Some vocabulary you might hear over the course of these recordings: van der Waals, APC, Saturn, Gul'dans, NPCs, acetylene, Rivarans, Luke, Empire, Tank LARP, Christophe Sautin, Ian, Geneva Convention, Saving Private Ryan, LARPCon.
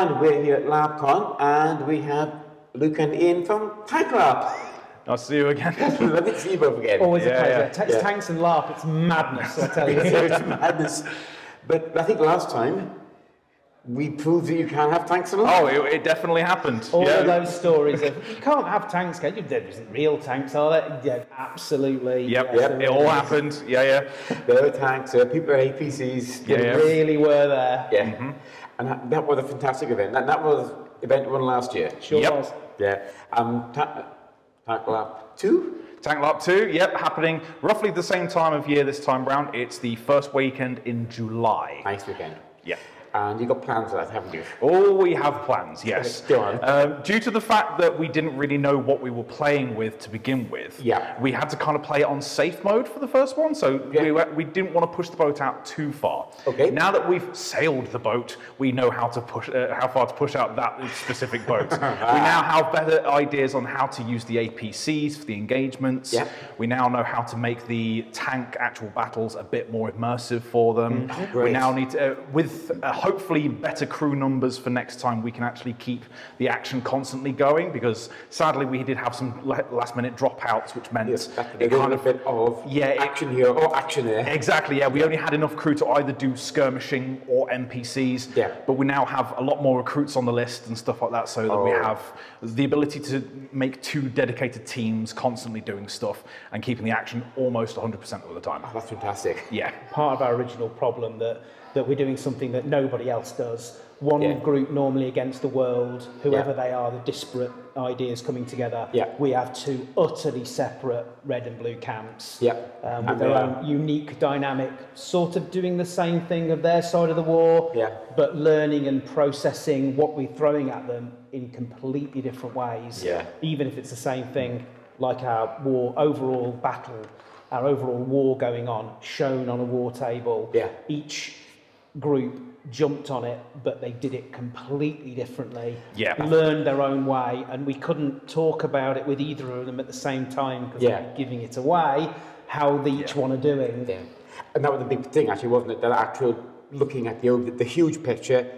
And we're here at LARPCon, and we have Luke and Ian from Tank LARP. Nice to see you again. Let me see you both again. Always a pleasure. Yeah. Tanks and LARP, it's madness, I tell you. It's madness. But I think last time, we proved that you can't have tanks at all. Oh, it definitely happened. All of those stories of, you can't have tanks, can you? There isn't real tanks, are there? Yeah, absolutely. Yep, yeah, yep. It all happened. Yeah, yeah. There were tanks, people at APCs. Yeah, yeah. Really were there. Yeah. Mm-hmm. And that was a fantastic event. That was event one last year. Sure was. Yeah. Tank Lap 2? Tank LARP 2, yep, happening roughly the same time of year this time round. It's the first weekend in July. Nice weekend. Yeah. And you've got plans for that, haven't you? Oh, we have plans, yes. Go on. Due to the fact that we didn't really know what we were playing with to begin with, we had to kind of play it on safe mode for the first one, so we didn't want to push the boat out too far. Okay. Now that we've sailed the boat, we know how to push, how far to push out that specific boat. We now have better ideas on how to use the APCs for the engagements. Yeah. We now know how to make the tank actual battles a bit more immersive for them. Mm-hmm. We now need to, with hopefully better crew numbers for next time, we can actually keep the action constantly going, because sadly we did have some last minute dropouts, which meant it kind of bit of action here or action there. Exactly, yeah. We only had enough crew to either do skirmishing or NPCs, but we now have a lot more recruits on the list and stuff like that, so that we have the ability to make two dedicated teams constantly doing stuff and keeping the action almost 100% of the time. Oh, that's fantastic. Yeah. Part of our original problem that we're doing something that nobody else does. One group normally against the world, whoever they are, the disparate ideas coming together. Yeah. We have two utterly separate red and blue camps with their own unique dynamic, sort of doing the same thing of their side of the war, but learning and processing what we're throwing at them in completely different ways, even if it's the same thing, like our war overall battle, our overall war going on, shown on a war table. Yeah. Each group jumped on it, but they did it completely differently, learned their own way, and we couldn't talk about it with either of them at the same time, because they were giving it away, how each one are doing. Yeah. And that was the big thing, actually, wasn't it? That actual looking at the huge picture,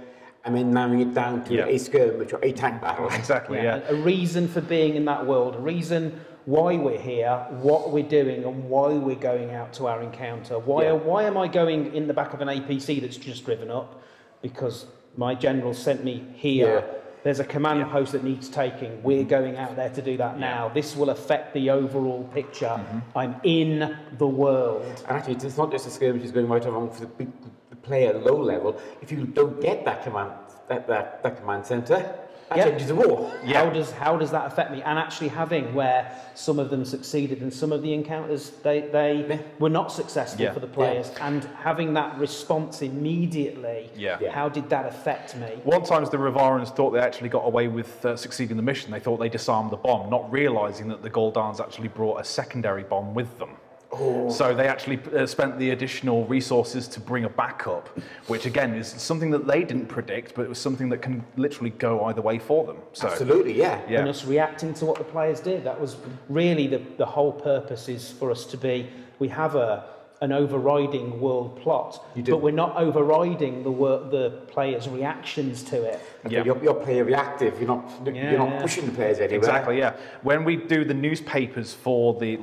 and then narrowing it down to a skirmish or a tank battle. Exactly, yeah. A reason for being in that world, a reason why we're here, what we're doing, and why we're going out to our encounter. Why am I going in the back of an APC that's just driven up? Because my general sent me here. Yeah. There's a command post that needs taking. We're going out there to do that now. This will affect the overall picture. Mm-hmm. I'm in the world. And actually, it's not just a skirmish that's going right or wrong for the player low level. If you don't get that command, that command centre, that changes the war. Yeah. How does that affect me? And actually having where some of them succeeded and some of the encounters they were not successful for the players, and having that response immediately, how did that affect me? One time the Rivarans thought they actually got away with succeeding the mission. They thought they disarmed the bomb, not realising that the Gul'dans actually brought a secondary bomb with them. Oh. So they actually spent the additional resources to bring a backup, which again is something that they didn't predict, but it was something that can literally go either way for them. So, absolutely, yeah. And us reacting to what the players did. That was really the whole purpose, is for us to be, we have an overriding world plot, but we're not overriding the players' reactions to it. Yeah. You're player reactive. You're not pushing the players anywhere. Exactly. Yeah. When we do the newspapers for the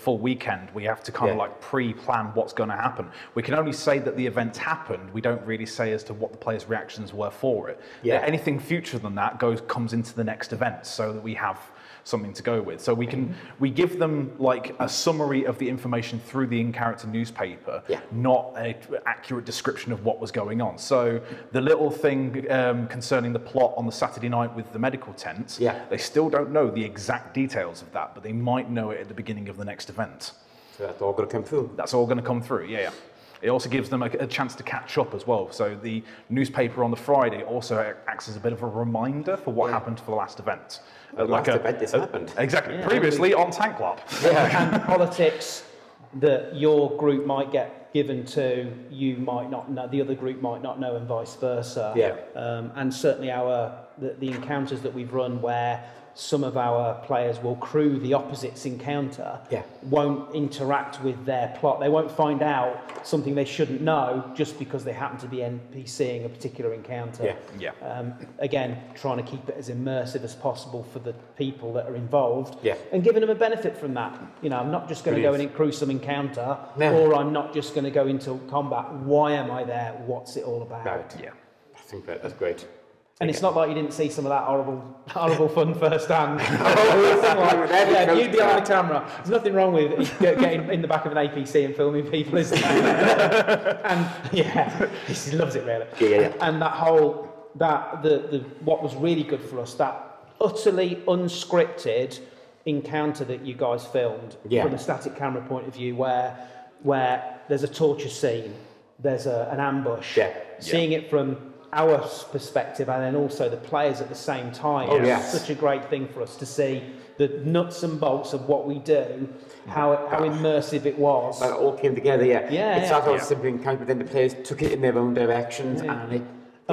full weekend, we have to kind of like pre-plan what's going to happen. We can only say that the event's happened. We don't really say as to what the players' reactions were for it. Yeah. Anything future than that comes into the next event, so that we have something to go with. So we give them like a summary of the information through the in-character newspaper, not an accurate description of what was going on. So the little thing concerning the plot on the Saturday night with the medical tent, they still don't know the exact details of that, but they might know it at the beginning of the next event. So that's all going to come through. That's all going to come through, yeah. It also gives them a chance to catch up as well. So the newspaper on the Friday also acts as a bit of a reminder for what happened for the last event. Happened. Exactly. Yeah, previously on Tank LARP. Yeah. And politics that your group might get given to, you might not know, the other group might not know, and vice versa. Yeah. And certainly the encounters that we've run where some of our players will crew the opposites encounter, won't interact with their plot. They won't find out something they shouldn't know just because they happen to be NPCing a particular encounter. Again, trying to keep it as immersive as possible for the people that are involved and giving them a benefit from that. You know, I'm not just going to go in and crew some encounter or I'm not just going to go into combat. Why am I there? What's it all about? I think that's great. And it's not like you didn't see some of that horrible fun firsthand. You'd be on the camera. There's nothing wrong with getting in the back of an APC and filming people, is there? And he loves it really. And that whole, what was really good for us, that utterly unscripted encounter that you guys filmed from a static camera point of view, where there's a torture scene, there's an ambush, seeing it from our perspective and then also the players at the same time. Such a great thing for us to see the nuts and bolts of what we do, how immersive it was. But it all came together, It started out simply encounter, but then the players took it in their own directions and it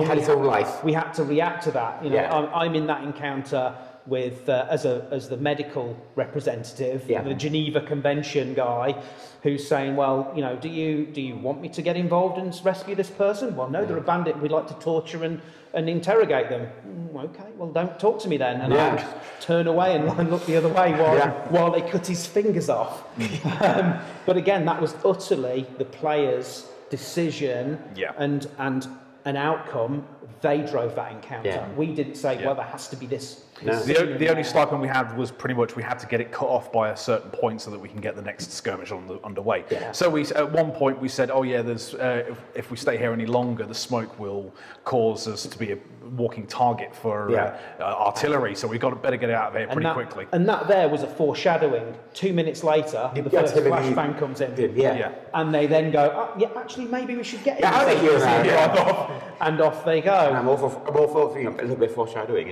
had its own life. We had to react to that. You know, I'm in that encounter with as the medical representative, the Geneva Convention guy, who's saying, well, you know, do you want me to get involved and rescue this person? Well, no, they're a bandit. We'd like to torture and interrogate them. Okay, well, don't talk to me then, and I'll just turn away and look the other way while they cut his fingers off. But again, that was utterly the player's decision and an outcome. They drove that encounter. We didn't say, well, there has to be this. The only stipend we had was pretty much we had to get it cut off by a certain point so that we can get the next skirmish underway. So we at one point we said, oh yeah, there's if we stay here any longer, the smoke will cause us to be a walking target for artillery. So we've got to better get out of here pretty quickly. And that there was a foreshadowing. 2 minutes later, the first flashbang comes in. And they then go, oh, actually, maybe we should get out of here. And off they go. And I'm all for a little bit foreshadowing.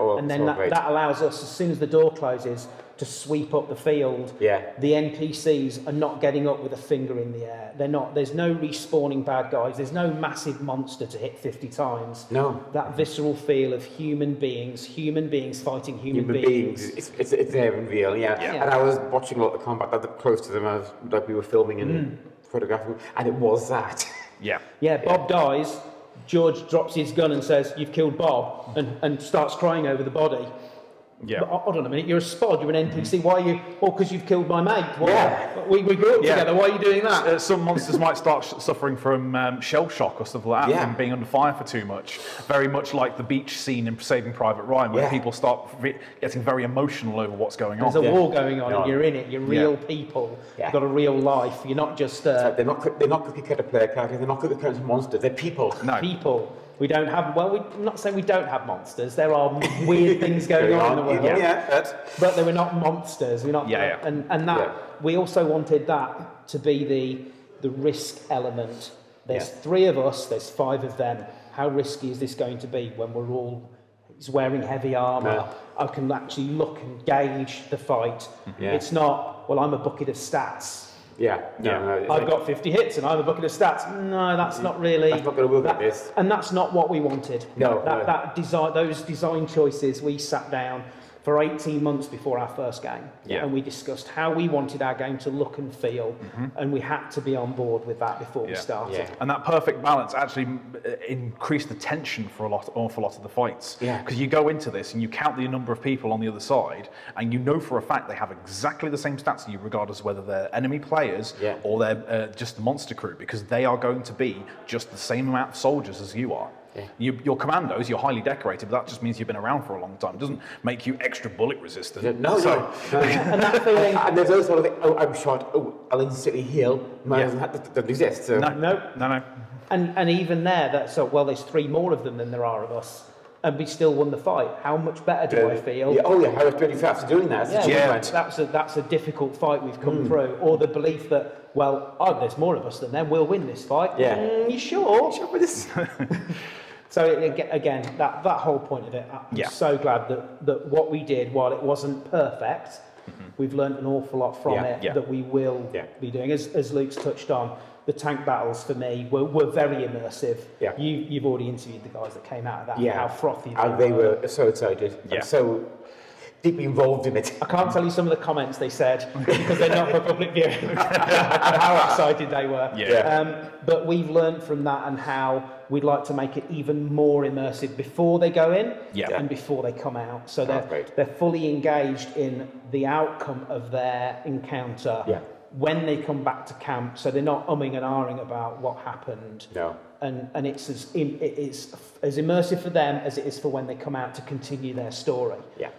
And then that allows us, as soon as the door closes, to sweep up the field. The NPCs are not getting up with a finger in the air. They're not. There's no respawning bad guys. There's no massive monster to hit 50 times. No. That visceral feel of human beings fighting human beings. It's there and real. And I was watching a lot of combat that close to them as like we were filming and photographing, and it was that. Bob dies. George drops his gun and says, "You've killed Bob," and starts crying over the body. But hold on a minute, you're a spod, you're an NPC, why are you... Well, because you've killed my mate. Why? We grew up together, why are you doing that? Some monsters might start suffering from shell shock or stuff like that, and being under fire for too much. Very much like the beach scene in Saving Private Ryan, where people start getting very emotional over what's going on. There's a war going on, and you're in it, you're real people, you've got a real life, you're not just... Like they're not cookie-cutter player characters, they're not cookie-cutter monsters, they're people. People. We don't have, I'm not saying we don't have monsters. There are weird things going on in the world. But they were not monsters. We're not. And that we also wanted that to be the risk element. There's three of us. There's five of them. How risky is this going to be when we're all wearing heavy armor? I can actually look and gauge the fight. It's not. Well, I'm a bucket of stats. I've got 50 hits and I'm a bucket of stats. No, that's not really... That's not going to work like this. And that's not what we wanted. Those design choices, we sat down for 18 months before our first game and we discussed how we wanted our game to look and feel and we had to be on board with that before we started. And that perfect balance actually increased the tension for an awful lot of the fights. Because you go into this and you count the number of people on the other side and you know for a fact they have exactly the same stats as you, regardless of whether they're enemy players or they're just the monster crew, because they are going to be just the same amount of soldiers as you are. Your commandos, you're highly decorated, but that just means you've been around for a long time. It doesn't make you extra bullet resistant. No. And that feeling, and there's those sort of thing, oh, I'm shot, oh, I'll instantly heal. That doesn't exist. So. No. And even there, there's three more of them than there are of us, and we still won the fight. How much better do I feel? I was pretty fast doing that. That's a difficult fight we've come through, or the belief that, well, there's more of us than them, we'll win this fight. You sure? Sure with this. So again, that whole point of it, I'm so glad that what we did, while it wasn't perfect, we've learned an awful lot from it that we will be doing. As Luke's touched on, the tank battles for me were very immersive. You've already interviewed the guys that came out of that. How frothy they were. They were so excited. So deeply involved in it. I can't tell you some of the comments they said because they're not for public viewing and how excited they were. Yeah. But we've learned from that and how we'd like to make it even more immersive before they go in and before they come out. So they're fully engaged in the outcome of their encounter when they come back to camp. So they're not umming and ahhing about what happened. No. And it's as immersive for them as it is for when they come out to continue their story. Yeah.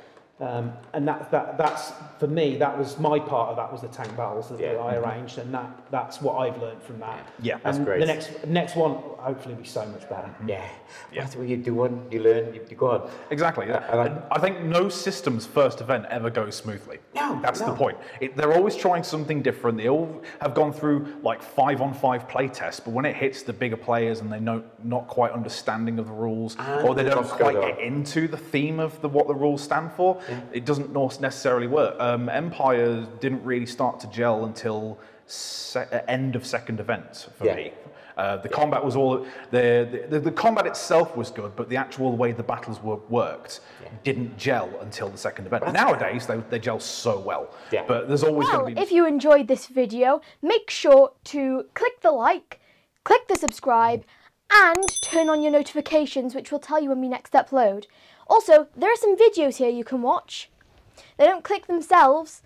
And that's for me. That was my part of that was the tank battles that I arranged, and that's what I've learned from that. Yeah, that's great. The next one hopefully will be so much better. Yeah, that's what you do. One, you learn, you go on. Exactly. I think no system's first event ever goes smoothly. No, that's the point. They're always trying something different. They all have gone through like 5-on-5 play tests, but when it hits the bigger players and they not quite understanding of the rules, and or they don't quite get into the theme of what the rules stand for. It doesn't necessarily work. Empire didn't really start to gel until end of second event for me. The combat was all the combat itself was good, but the actual way the battles worked didn't gel until the second event. That's nowadays they gel so well. Yeah. But there's always going to be. If you enjoyed this video, make sure to click the like, click the subscribe, and turn on your notifications, which will tell you when we next upload. Also, there are some videos here you can watch. They don't click themselves.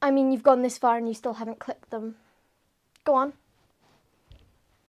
I mean, you've gone this far and you still haven't clicked them. Go on.